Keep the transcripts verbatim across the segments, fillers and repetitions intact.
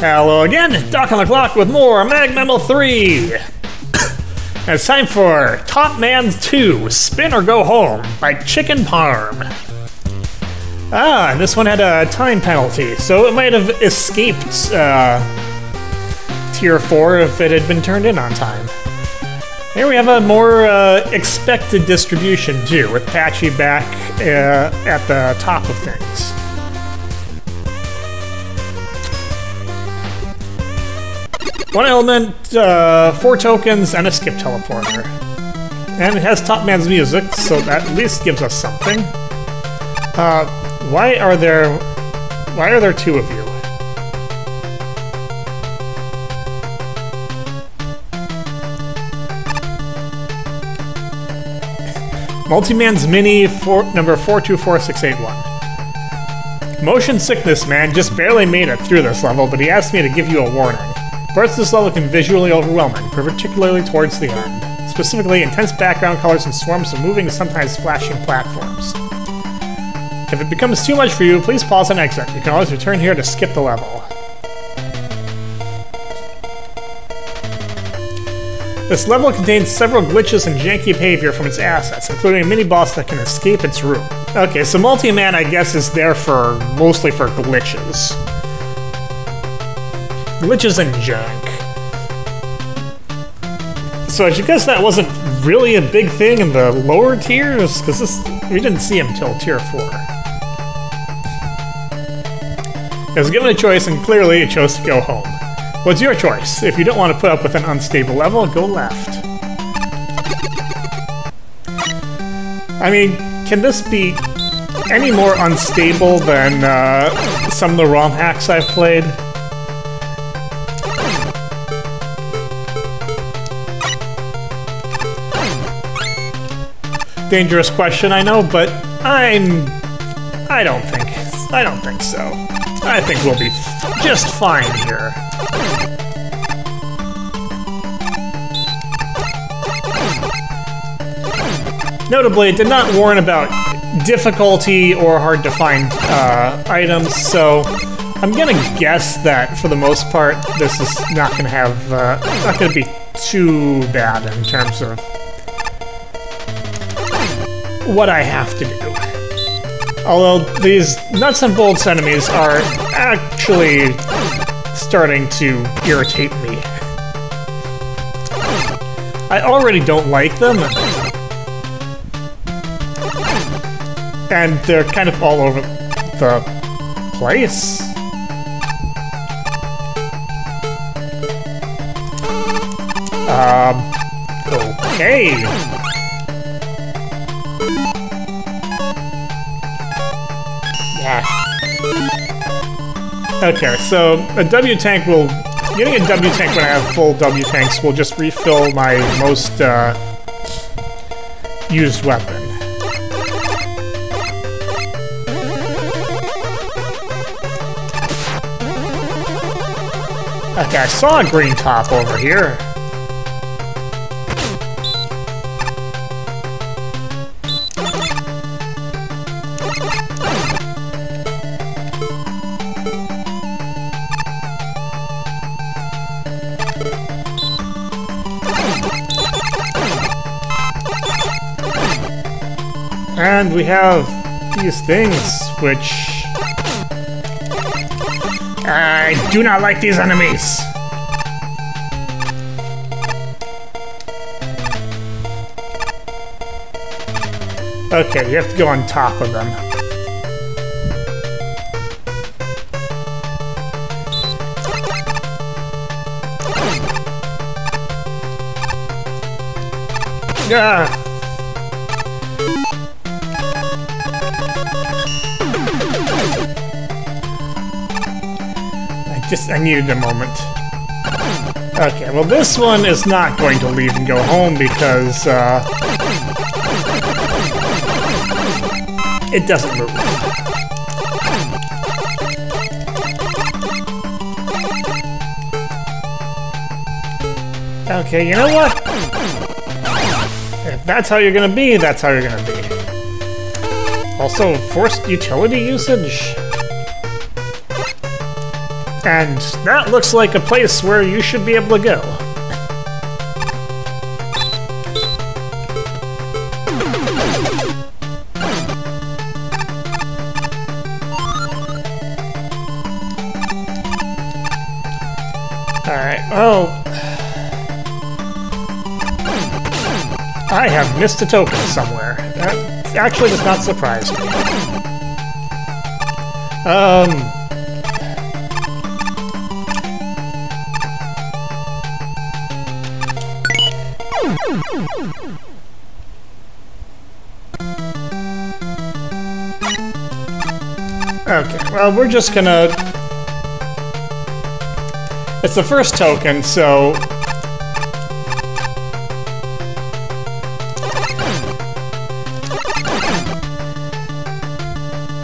Hello again, Doc on the clock with more MAGMML three. It's time for Top Man two, Spin or Go Home by Chicken Parm. Ah, this one had a time penalty, so it might have escaped uh, Tier four if it had been turned in on time. Here we have a more uh, expected distribution too, with Patchy back uh, at the top of things. One element, uh, four tokens, and a skip teleporter. And it has Top Man's music, so that at least gives us something. Uh, why are there... Why are there two of you? Multi Man's Mini, four, number four two four six eight one. Motion Sickness Man just barely made it through this level, but he asked me to give you a warning. Parts of this level can be visually overwhelming, particularly towards the end. Specifically, intense background colors and swarms of moving, sometimes flashing platforms. If it becomes too much for you, please pause and exit. You can always return here to skip the level. This level contains several glitches and janky behavior from its assets, including a mini-boss that can escape its room. Okay, so Multi-Man, I guess, is there for mostly for glitches. Glitches and junk. So I guess that wasn't really a big thing in the lower tiers, because this we didn't see him till tier four. I was given a choice, and clearly I chose to go home. What's your choice? If you don't want to put up with an unstable level, go left. I mean, can this be any more unstable than uh, some of the ROM hacks I've played? Dangerous question, I know, but I'm... I don't think... I don't think so. I think we'll be just fine here. Notably, it did not warn about difficulty or hard-to-find uh, items, so I'm gonna guess that, for the most part, this is not gonna have... Uh, not gonna be too bad in terms of what I have to do. Although these nuts and bolts enemies are actually starting to irritate me. I already don't like them. And they're kind of all over the place. Um, okay. Okay, so a W tank will... Getting a W tank when I have full W tanks will just refill my most uh, used weapon. Okay, I saw a green top over here. And we have these things, which... I do not like these enemies! Okay, you have to go on top of them. Yeah. Just, I needed a moment. Okay, well this one is not going to leave and go home because, uh... it doesn't move. Okay, you know what? If that's how you're gonna be, that's how you're gonna be. Also, forced utility usage? And that looks like a place where you should be able to go. Alright, oh. I have missed a token somewhere. That actually does not surprise me. Um... Okay, well, we're just gonna... It's the first token, so...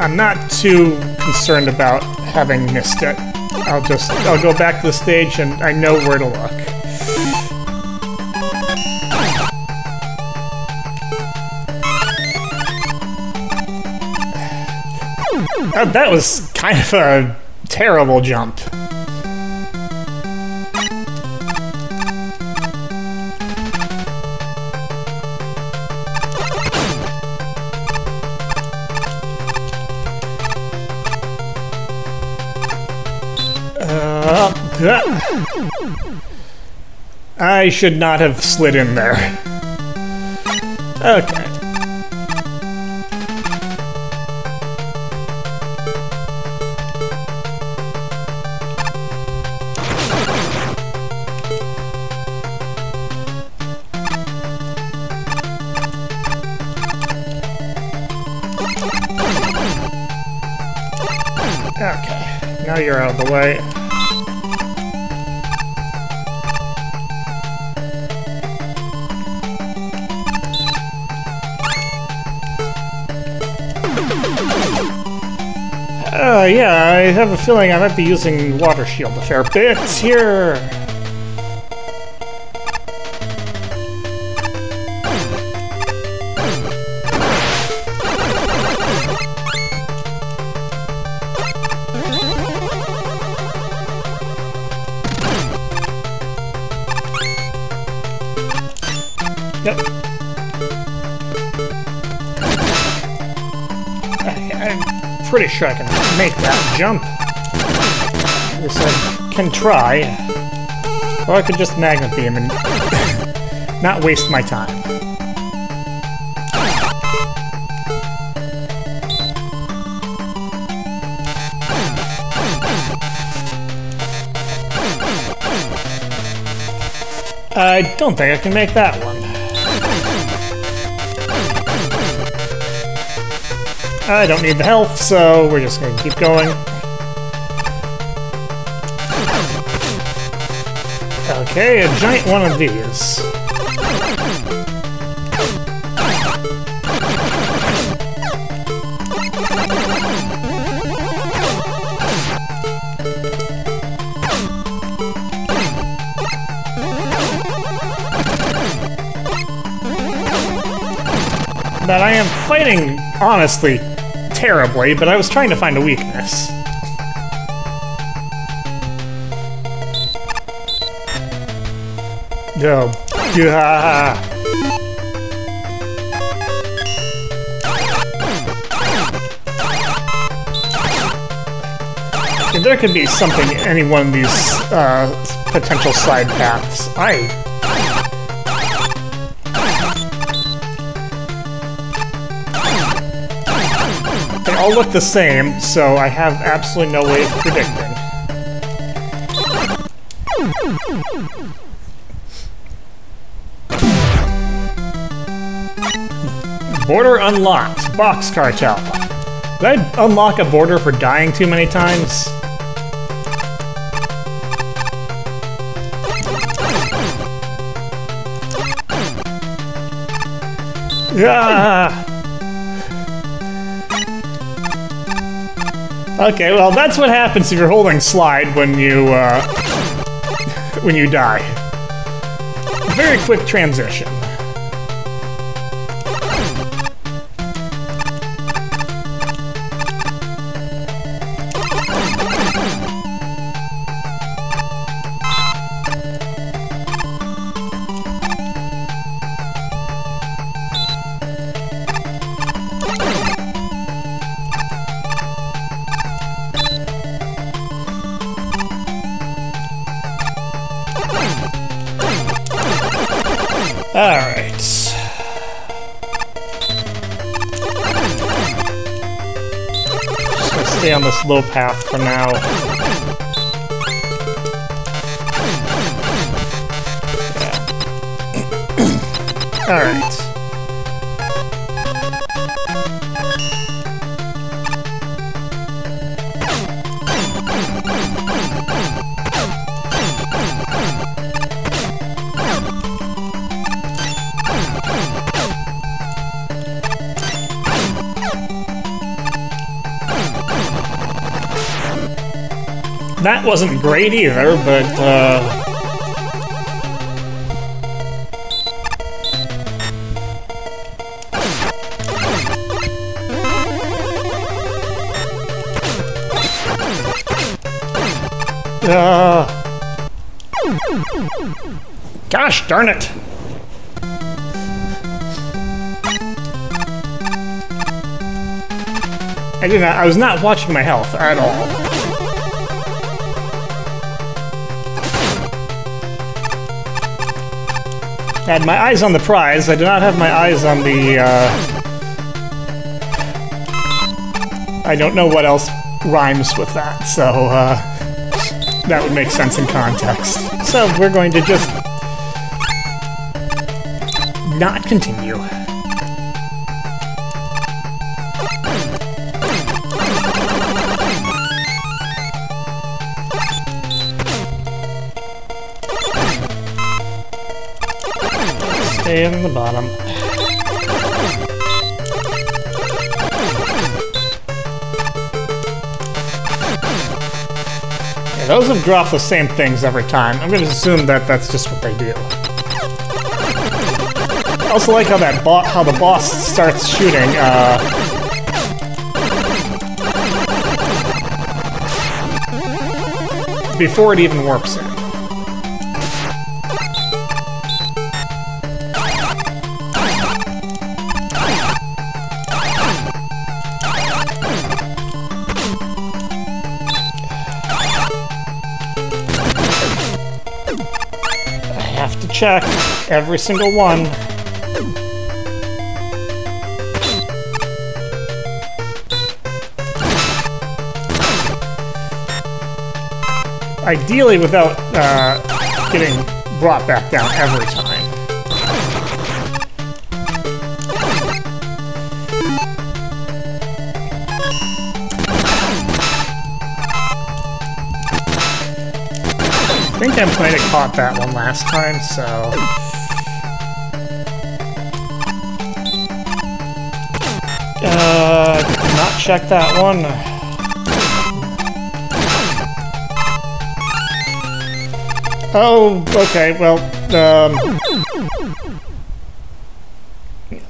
I'm not too concerned about having missed it. I'll just... I'll go back to the stage and I know where to look. Oh, that was kind of a terrible jump. Uh, uh. I should not have slid in there. Okay. Okay, now you're out of the way. Oh, uh, yeah, I have a feeling I might be using water shield a fair bit here. Yep. I'm pretty sure I can make that jump. At least I can try. Or I could just magnet beam and not waste my time. I don't think I can make that one. I don't need the health, so we're just going to keep going. Okay, a giant one of these. That I am fighting, honestly, terribly, but I was trying to find a weakness. No. Yeah. If there could be something in any one of these uh, potential side paths, I... all look the same, so I have absolutely no way of predicting. Border unlocked. Box cartel. Did I unlock a border for dying too many times? Yeah. Okay, well, that's what happens if you're holding slide when you, uh, when you die. Very quick transition. Alright. Just gonna stay on this low path for now. Yeah. Alright. That wasn't great either, but, uh... Uh... Gosh darn it! I did not- I was not watching my health at all. I had my eyes on the prize. I do not have my eyes on the, uh... I don't know what else rhymes with that, so, uh... that would make sense in context. So, we're going to just... not continue. Stay in the bottom. Yeah, those have dropped the same things every time. I'm gonna assume that that's just what they do. I also like how that bo- how the boss starts shooting. Uh, before it even warps in. Check every single one. Ideally without uh, getting brought back down every time. I think I'm kind of caught that one last time, so... Uh, did not check that one. Oh, okay, well, um...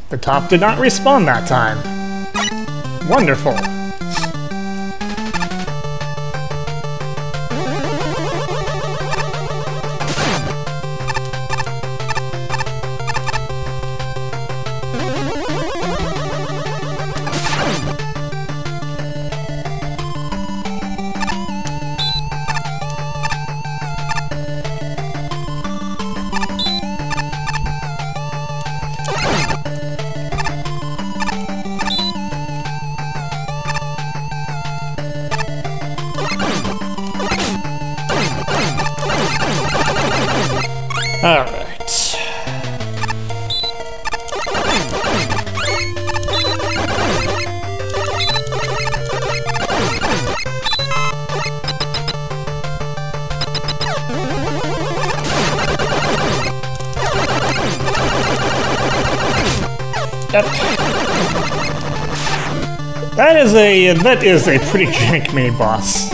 the top did not respawn that time. Wonderful. That is a that is a pretty jank mini boss.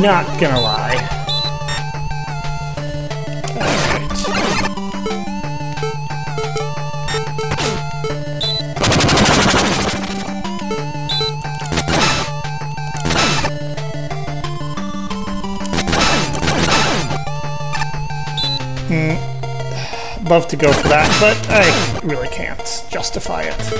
Not gonna lie. All right. Mm. Love to go for that, but I really can't justify it.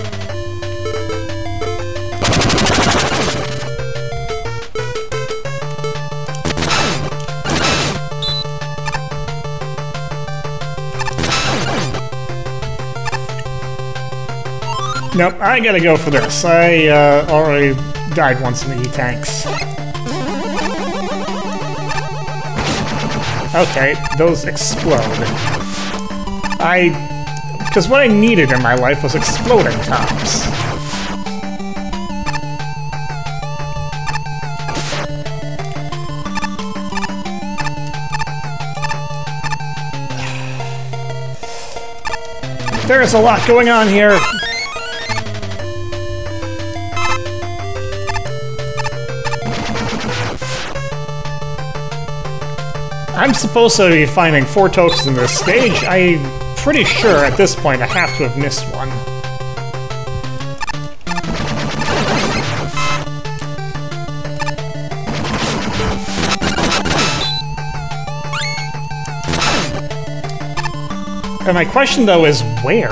Nope, I gotta go for this. I uh, already died once in the E-tanks. Okay, those explode. I... Because what I needed in my life was exploding tops. There's a lot going on here. I'm supposed to be finding four tokens in this stage. I'm pretty sure at this point I have to have missed one. And my question, though, is where?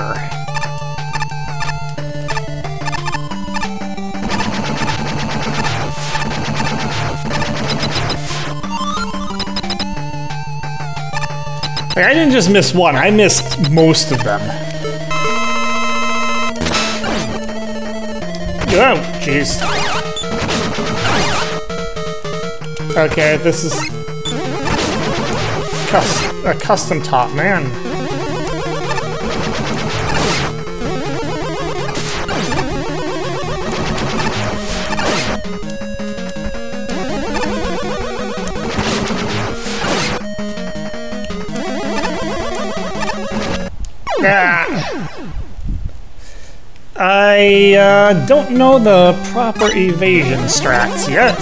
Like, I didn't just miss one, I missed most of them. Oh, jeez. Okay, this is... Cus- a custom top, man. Ah. I uh, don't know the proper evasion strats yet.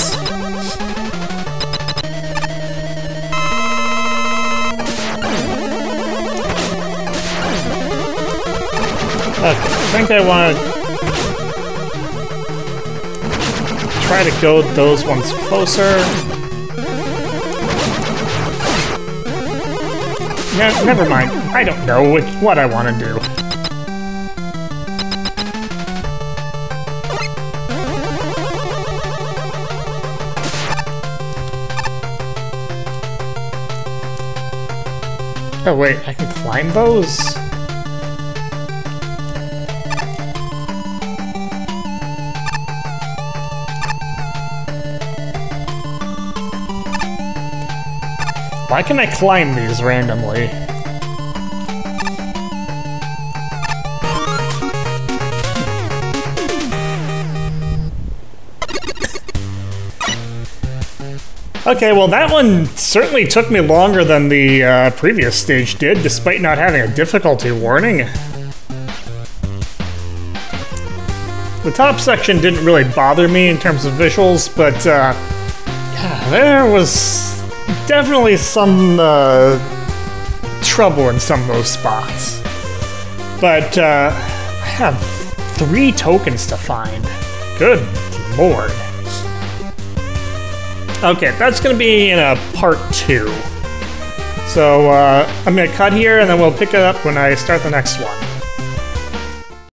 Okay, I think I want to try to go those ones closer. No, never mind. I don't know which, what I want to do. Oh wait, I can climb those? Why can I climb these randomly? Okay, well that one certainly took me longer than the uh, previous stage did, despite not having a difficulty warning. The top section didn't really bother me in terms of visuals, but uh, yeah, there was definitely some uh, trouble in some of those spots. But uh, I have three tokens to find. Good lord. Okay, that's going to be in a part two. So uh, I'm going to cut here and then we'll pick it up when I start the next one.